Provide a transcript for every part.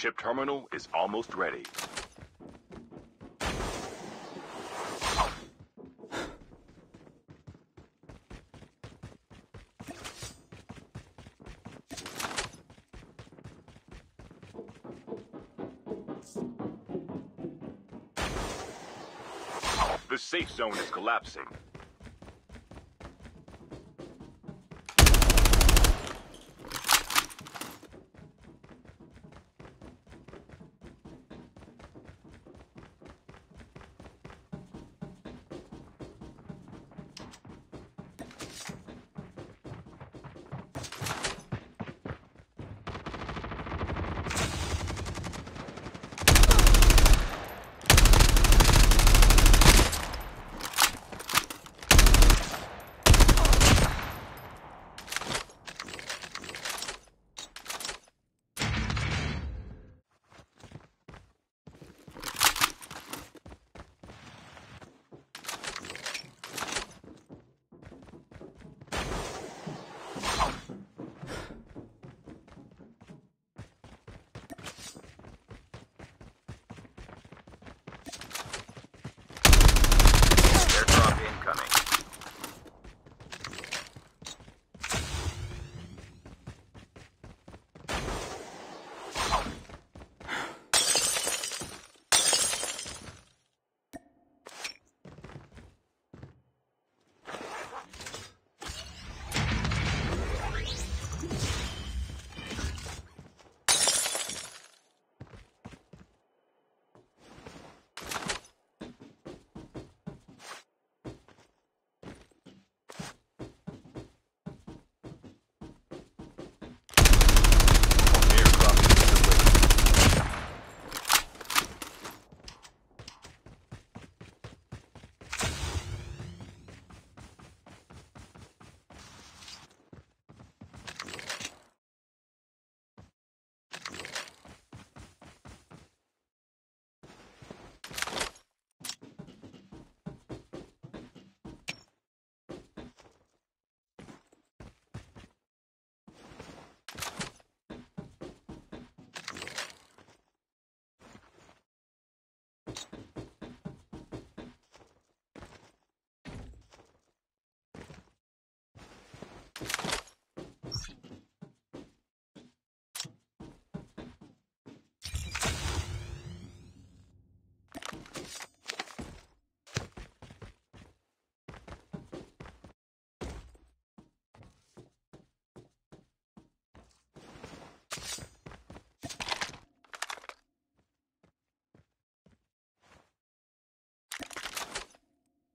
Chip terminal is almost ready. The safe zone is collapsing.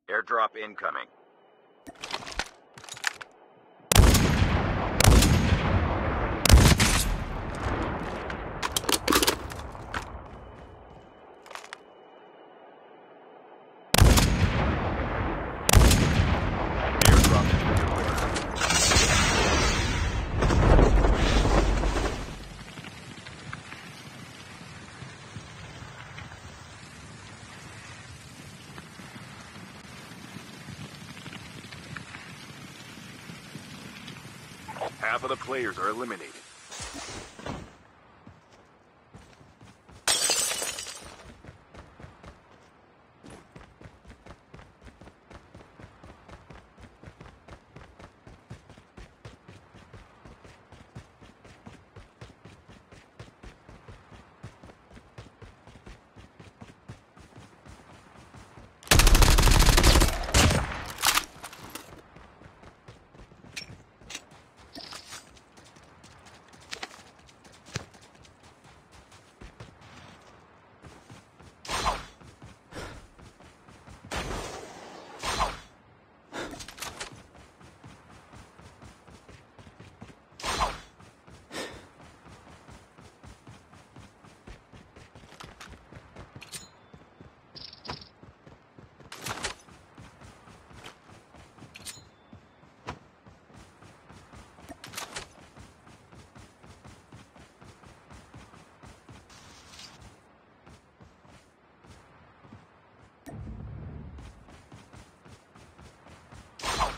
Airdrop incoming. Half of the players are eliminated.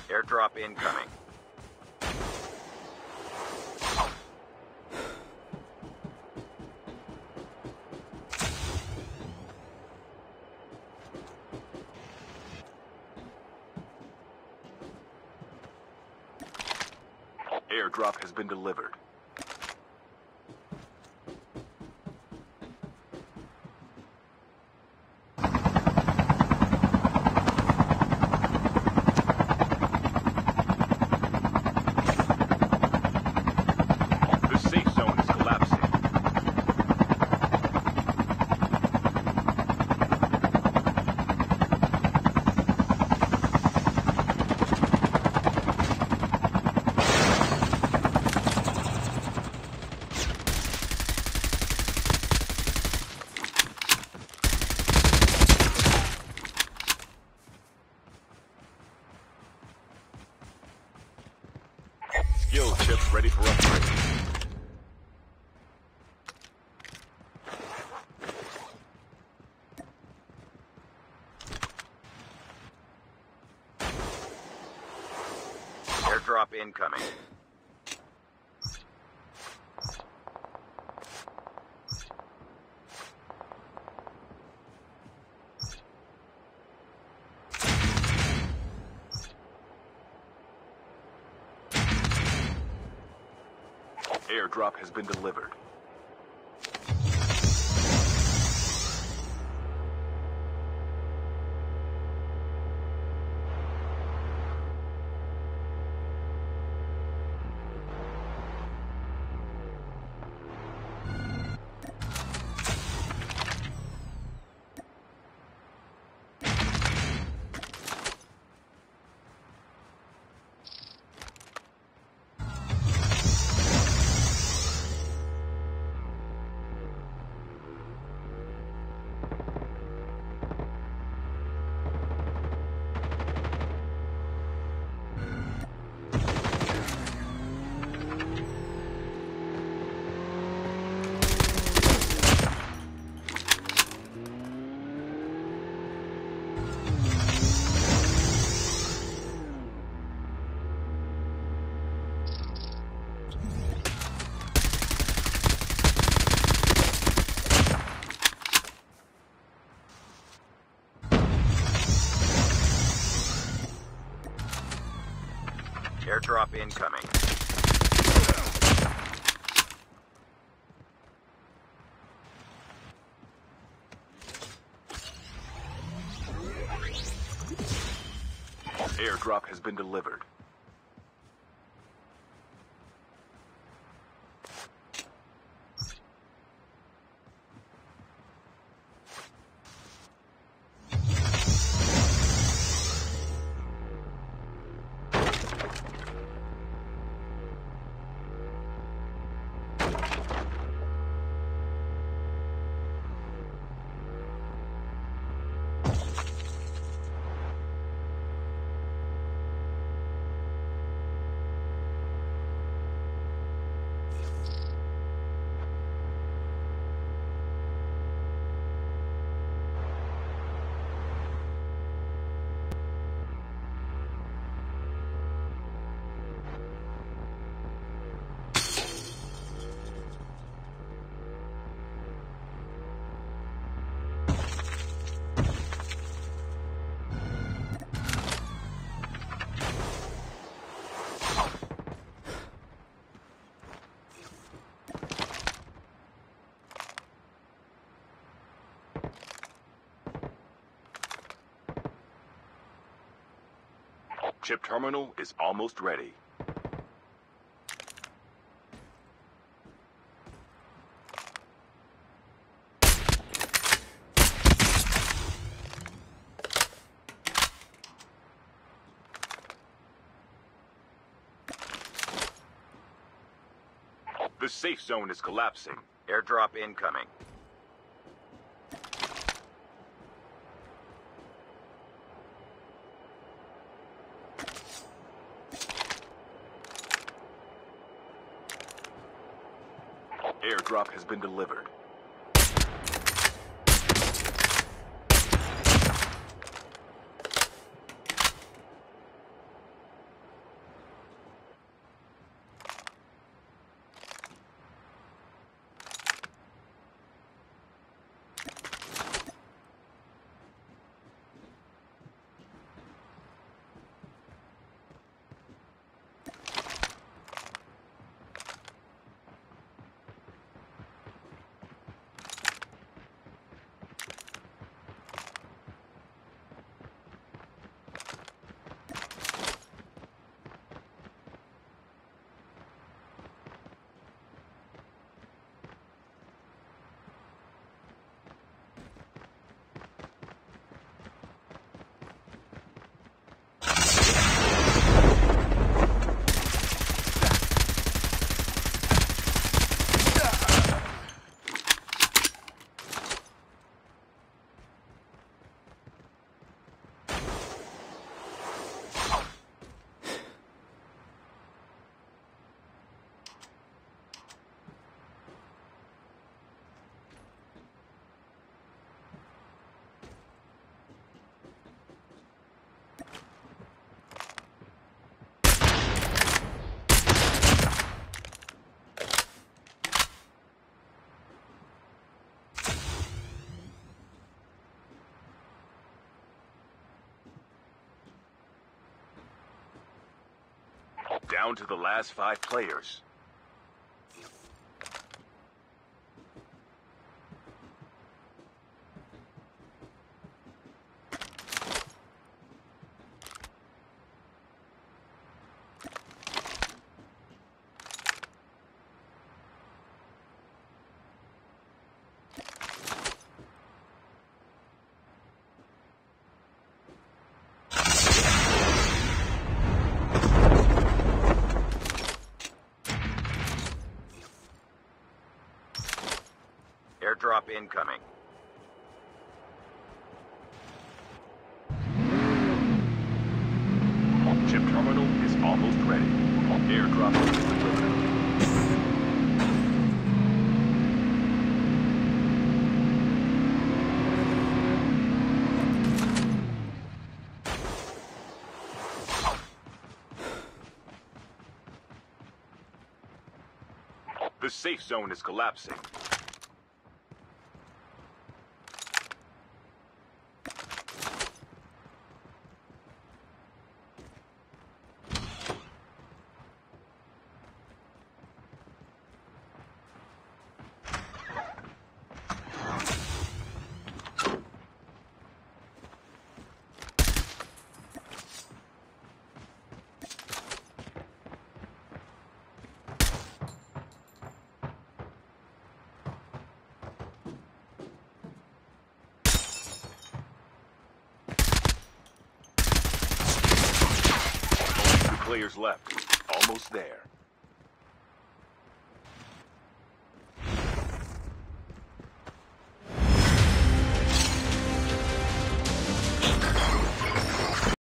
Airdrop incoming. airdrop has been delivered. Skill chips ready for upgrade. Airdrop incoming. Airdrop has been delivered. Airdrop incoming. Airdrop has been delivered. Chip terminal is almost ready. The safe zone is collapsing. Airdrop incoming. Airdrop has been delivered. down to the last 5 players. Airdrop incoming. Chip terminal is almost ready. Airdrop is delivered. The safe zone is collapsing. Players left. Almost there.